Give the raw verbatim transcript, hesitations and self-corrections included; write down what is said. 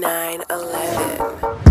nine eleven.